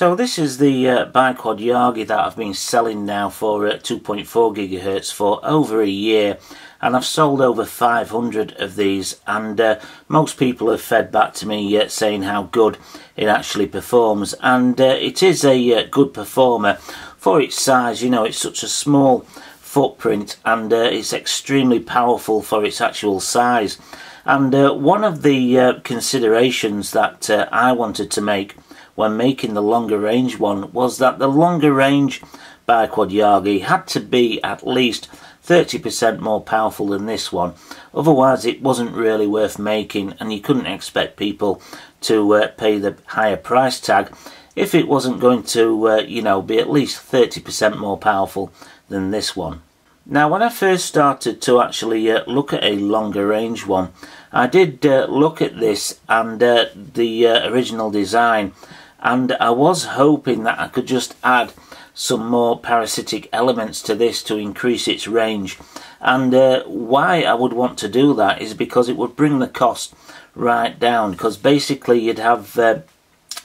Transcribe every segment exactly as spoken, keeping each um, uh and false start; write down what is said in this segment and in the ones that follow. So this is the uh, BiQuad Yagi that I've been selling now for uh, two point four gigahertz for over a year, and I've sold over five hundred of these, and uh, most people have fed back to me uh, saying how good it actually performs, and uh, it is a uh, good performer for its size. You know, it's such a small footprint, and uh, it's extremely powerful for its actual size. And uh, one of the uh, considerations that uh, I wanted to make when making the longer range one was that the longer range BiQuad Yagi had to be at least thirty percent more powerful than this one, otherwise it wasn't really worth making, and you couldn't expect people to uh, pay the higher price tag if it wasn't going to uh, you know, be at least thirty percent more powerful than this one. Now, when I first started to actually uh, look at a longer range one, I did uh, look at this and uh, the uh, original design, and I was hoping that I could just add some more parasitic elements to this to increase its range. And uh, why I would want to do that is because it would bring the cost right down, because basically you'd have uh,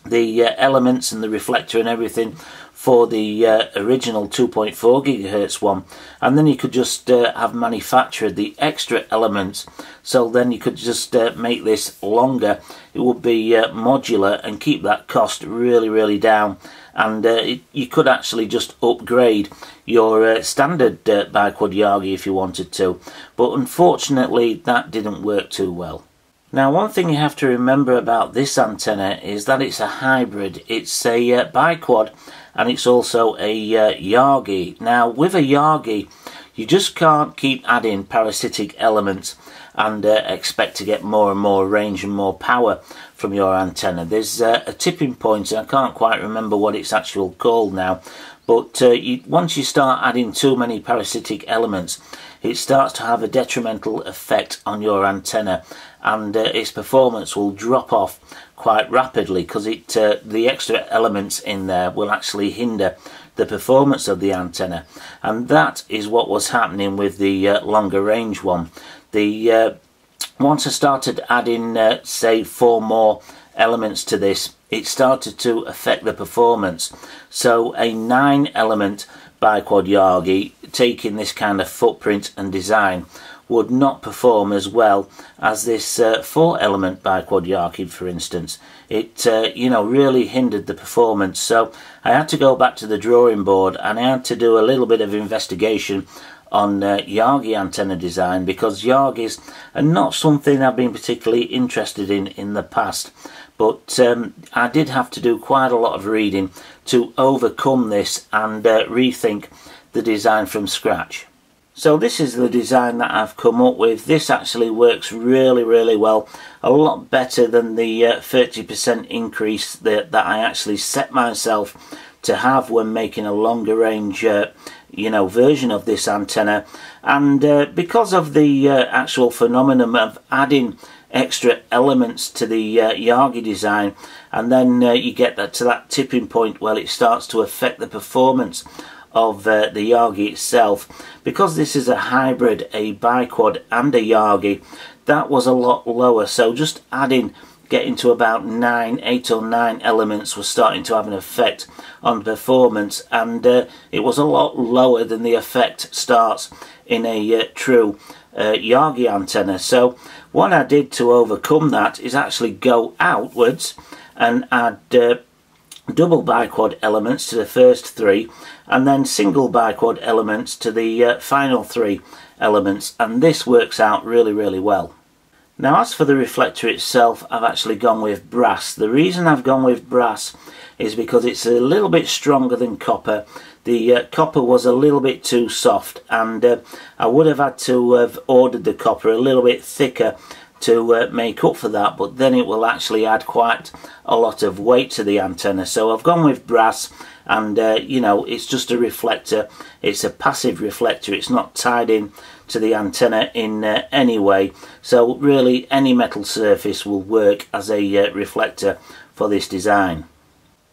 the uh, elements and the reflector and everything for the uh, original two point four gigahertz one, and then you could just uh, have manufactured the extra elements, so then you could just uh, make this longer. It would be uh, modular and keep that cost really really down, and uh, it, you could actually just upgrade your uh, standard uh, BiQuad Yagi if you wanted to, but unfortunately that didn't work too well. Now, one thing you have to remember about this antenna is that it's a hybrid. It's a uh, BiQuad, and it's also a uh, Yagi. Now, with a Yagi, you just can't keep adding parasitic elements and uh, expect to get more and more range and more power from your antenna. There's uh, a tipping point, and I can't quite remember what it's actually called now, but uh, you, once you start adding too many parasitic elements, it starts to have a detrimental effect on your antenna, and uh, its performance will drop off quite rapidly, because it uh, the extra elements in there will actually hinder the performance of the antenna. And that is what was happening with the uh, longer range one. The uh, once I started adding uh, say four more elements to this, it started to affect the performance. So a nine element BiQuad Yagi taking this kind of footprint and design would not perform as well as this uh, four element BiQuad Yagi, for instance. It uh, you know, really hindered the performance, so I had to go back to the drawing board, and I had to do a little bit of investigation on uh, Yagi antenna design, because Yagis are not something I've been particularly interested in in the past, but um, I did have to do quite a lot of reading to overcome this and uh, rethink the design from scratch. So this is the design that I've come up with. This actually works really really well, a lot better than the uh, thirty percent increase that, that I actually set myself to have when making a longer range uh, you know, version of this antenna. And uh, because of the uh, actual phenomenon of adding extra elements to the uh, Yagi design, and then uh, you get that to that tipping point where it starts to affect the performance of uh, the Yagi itself. Because this is a hybrid, a BiQuad and a Yagi, that was a lot lower, so just adding getting to about nine, eight or nine elements was starting to have an effect on performance, and uh, it was a lot lower than the effect starts in a uh, true uh, Yagi antenna. So what I did to overcome that is actually go outwards and add uh, double BiQuad elements to the first three, and then single BiQuad elements to the uh, final three elements, and this works out really really well. Now, as for the reflector itself, I've actually gone with brass. The reason I've gone with brass is because it's a little bit stronger than copper. The uh, copper was a little bit too soft, and uh, I would have had to have ordered the copper a little bit thicker to uh, make up for that, but then it will actually add quite a lot of weight to the antenna. So I've gone with brass, and uh, you know, it's just a reflector. It's a passive reflector. It's not tied in to the antenna in uh, any way, so really any metal surface will work as a uh, reflector for this design.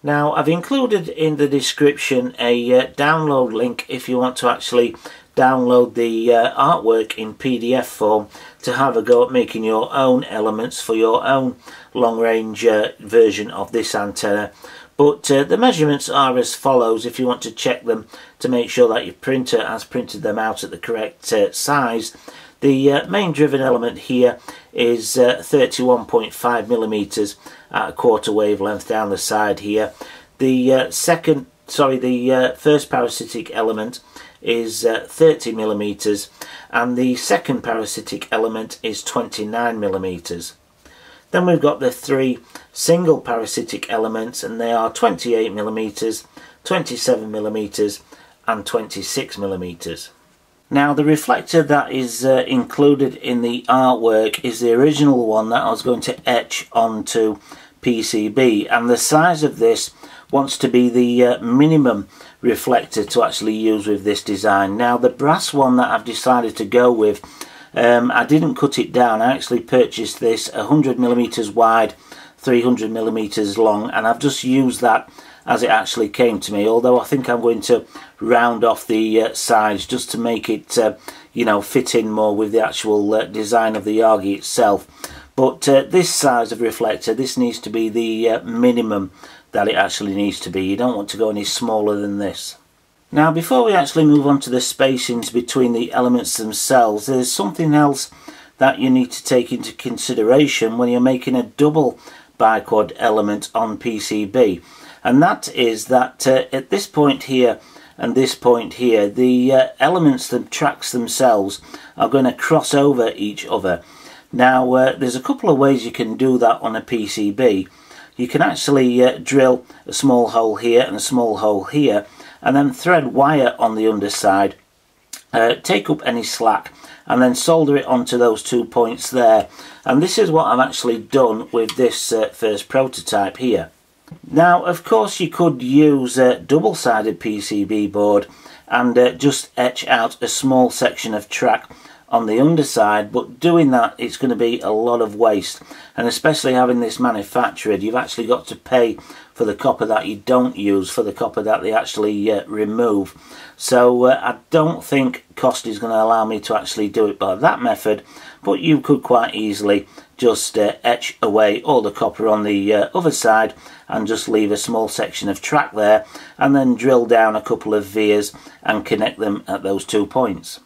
Now, I've included in the description a uh, download link if you want to actually download the uh, artwork in P D F form to have a go at making your own elements for your own long-range uh, version of this antenna. But uh, the measurements are as follows if you want to check them to make sure that your printer has printed them out at the correct uh, size. The uh, main driven element here is uh, thirty-one point five millimeters at a quarter wavelength down the side here. The uh, second, sorry, the uh, first parasitic element is uh, thirty millimeters, and the second parasitic element is twenty-nine millimeters. Then we've got the three single parasitic elements, and they are twenty-eight millimeters, twenty-seven millimeters, and twenty-six millimeters. Now, the reflector that is uh, included in the artwork is the original one that I was going to etch onto P C B, and the size of this wants to be the uh, minimum reflector to actually use with this design. Now, the brass one that I've decided to go with, um, I didn't cut it down. I actually purchased this one hundred millimeters wide, three hundred millimeters long, and I've just used that as it actually came to me, although I think I'm going to round off the uh, sides just to make it uh, you know, fit in more with the actual uh, design of the Yagi itself. But uh, this size of reflector, this needs to be the uh, minimum that it actually needs to be. You don't want to go any smaller than this. Now, before we actually move on to the spacings between the elements themselves, there's something else that you need to take into consideration when you're making a double BiQuad element on P C B, and that is that uh, at this point here and this point here, the uh, elements, the tracks themselves, are going to cross over each other. Now, uh, there's a couple of ways you can do that on a P C B. You can actually uh, drill a small hole here and a small hole here, and then thread wire on the underside, uh, take up any slack, and then solder it onto those two points there. And this is what I've actually done with this uh, first prototype here. Now, of course, you could use a double-sided P C B board and uh, just etch out a small section of track on the underside, but doing that, it's going to be a lot of waste, and especially having this manufactured, you've actually got to pay for the copper that you don't use, for the copper that they actually uh, remove. So uh, I don't think cost is going to allow me to actually do it by that method, but you could quite easily just uh, etch away all the copper on the uh, other side and just leave a small section of track there, and then drill down a couple of vias and connect them at those two points.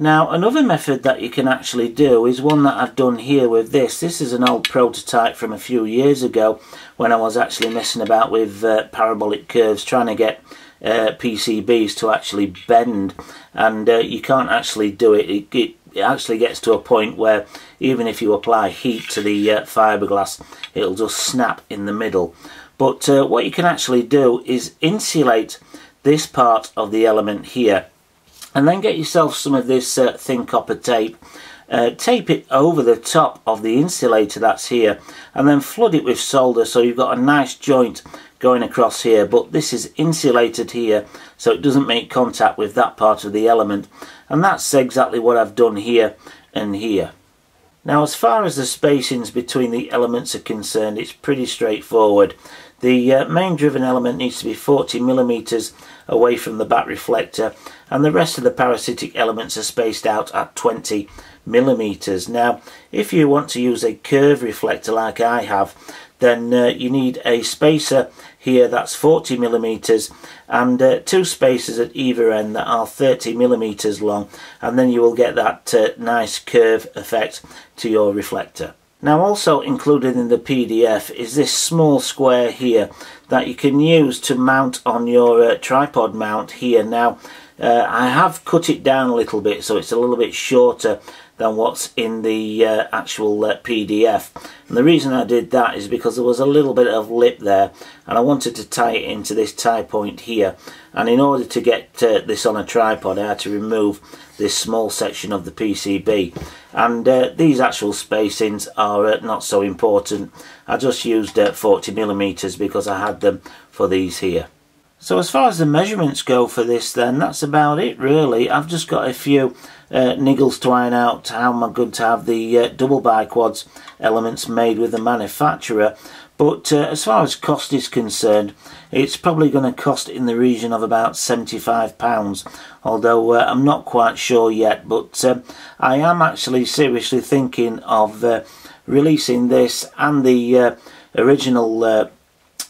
Now, another method that you can actually do is one that I've done here with this. This is an old prototype from a few years ago when I was actually messing about with uh, parabolic curves, trying to get uh, P C Bs to actually bend, and uh, you can't actually do it. It, it. it actually gets to a point where even if you apply heat to the uh, fiberglass, it'll just snap in the middle. But uh, what you can actually do is insulate this part of the element here, and then get yourself some of this uh, thin copper tape, uh, tape it over the top of the insulator that's here, and then flood it with solder so you've got a nice joint going across here. But this is insulated here so it doesn't make contact with that part of the element, and that's exactly what I've done here and here. Now, as far as the spacings between the elements are concerned, it's pretty straightforward. The uh, main driven element needs to be forty millimeters away from the back reflector, and the rest of the parasitic elements are spaced out at twenty millimeters. Now, if you want to use a curve reflector like I have, then uh, you need a spacer here that's forty millimeters, and uh, two spacers at either end that are thirty millimeters long, and then you will get that uh, nice curve effect to your reflector. Now, also included in the P D F is this small square here that you can use to mount on your uh, tripod mount here. Now, uh, I have cut it down a little bit so it's a little bit shorter than what's in the uh, actual uh, P D F, and the reason I did that is because there was a little bit of lip there and I wanted to tie it into this tie point here, and in order to get uh, this on a tripod I had to remove this small section of the P C B, and uh, these actual spacings are uh, not so important. I just used uh, forty millimeters because I had them for these here. So as far as the measurements go for this, then that's about it really. I've just got a few uh, niggles to iron out, how am I going to have the uh, double BiQuad elements made with the manufacturer. But uh, as far as cost is concerned, it's probably going to cost in the region of about seventy-five pounds, although uh, I'm not quite sure yet. But uh, I am actually seriously thinking of uh, releasing this and the uh, original uh,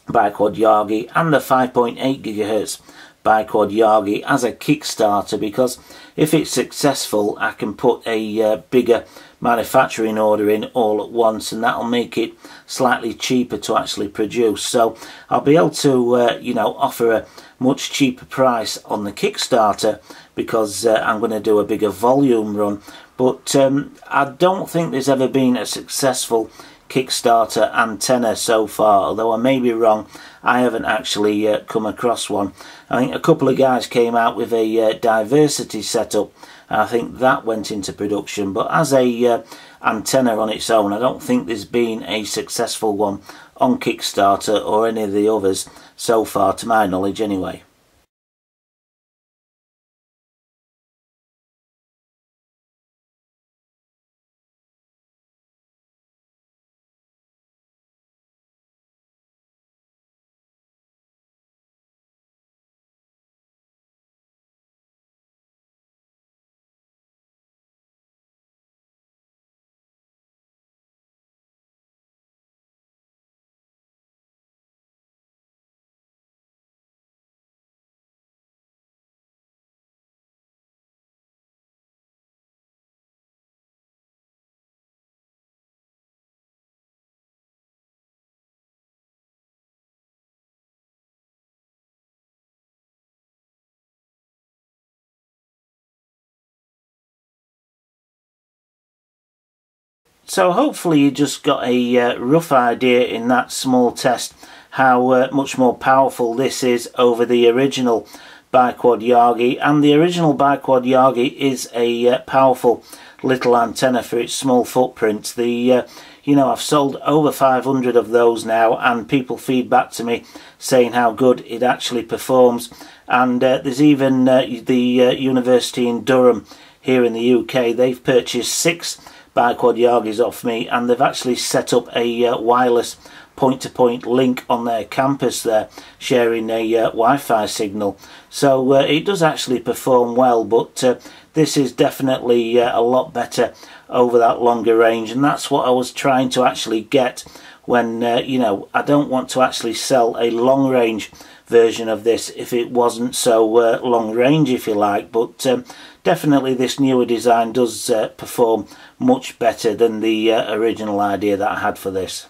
BiQuad Yagi and the five point eight gigahertz BiQuad Yagi as a Kickstarter, because if it's successful I can put a uh, bigger manufacturing order in all at once, and that'll make it slightly cheaper to actually produce. So I'll be able to uh, you know, offer a much cheaper price on the Kickstarter because uh, I'm going to do a bigger volume run. But um, I don't think there's ever been a successful Kickstarter antenna so far, although I may be wrong. I haven't actually uh, come across one. I think a couple of guys came out with a uh, diversity setup, and I think that went into production, but as a uh, antenna on its own, I don't think there's been a successful one on Kickstarter or any of the others so far, to my knowledge anyway. So hopefully you just got a uh, rough idea in that small test how uh, much more powerful this is over the original BiQuad Yagi. And the original BiQuad Yagi is a uh, powerful little antenna for its small footprint. The uh, you know, I've sold over five hundred of those now, and people feed back to me saying how good it actually performs. And uh, there's even uh, the uh, university in Durham here in the U K, they've purchased six BiQuad Yagis off me, and they've actually set up a uh, wireless point-to-point link on their campus there, sharing a uh, Wi-Fi signal. So uh, it does actually perform well, but uh, this is definitely uh, a lot better over that longer range, and that's what I was trying to actually get when, uh, you know, I don't want to actually sell a long-range version of this if it wasn't so uh, long range, if you like. But um, definitely this newer design does uh, perform much better than the uh, original idea that I had for this.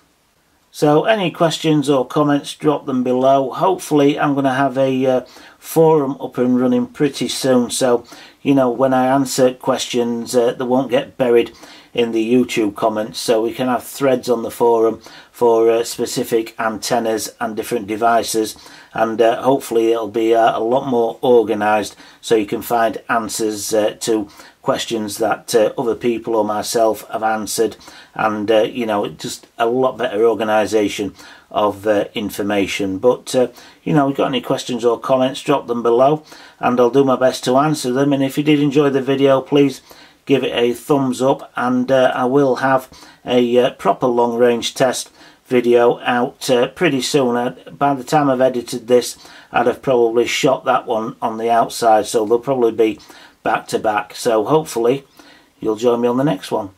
So any questions or comments, drop them below. Hopefully I'm going to have a uh, forum up and running pretty soon, so you know, when I answer questions uh, they won't get buried in the YouTube comments, so we can have threads on the forum for uh, specific antennas and different devices, and uh, hopefully it'll be uh, a lot more organized, so you can find answers uh, to questions that uh, other people or myself have answered, and uh, you know, just a lot better organization of uh, information. But uh, you know, if you've got any questions or comments, drop them below and I'll do my best to answer them. And if you did enjoy the video, please give it a thumbs up, and uh, I will have a uh, proper long range test video out uh, pretty soon. I, by the time I've edited this, I'd have probably shot that one on the outside, so they'll probably be back to back. So hopefully you'll join me on the next one.